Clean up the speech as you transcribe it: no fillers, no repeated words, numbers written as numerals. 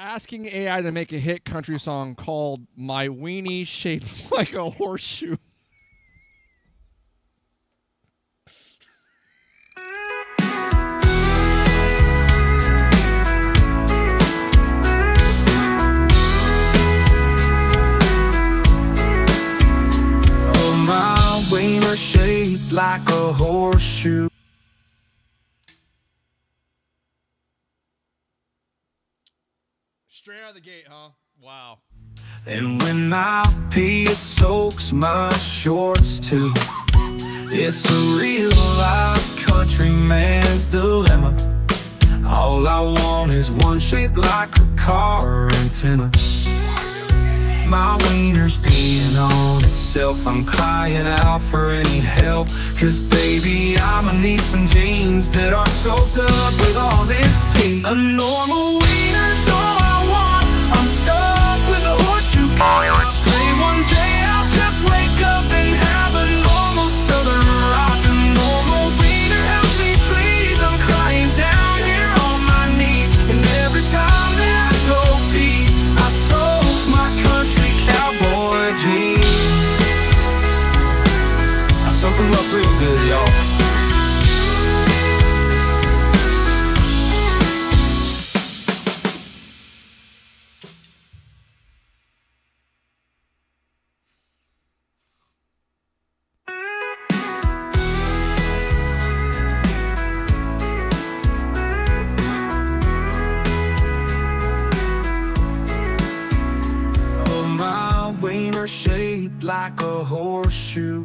asking AI to make a hit country song called My Weenie Shaped Like a Horseshoe. Shaped like a horseshoe. Straight out of the gate, huh? Wow. And when I pee, it soaks my shorts too. It's a real life country man's dilemma. All I want is one shaped like a car antenna. My wiener's peeing on itself. I'm crying out for any help, cause baby, I'ma need some jeans that are soaked up with all this pee. A normal wiener's all I want. I'm stuck with a horseshoe. I pray one day I'll just wake up and have a normal southern rock. A normal wiener, help me please. I'm crying down here on my knees. And every time that I go pee, I soak my country cowboy jeans. I soak them up real good, y'all. Shaped like a horseshoe.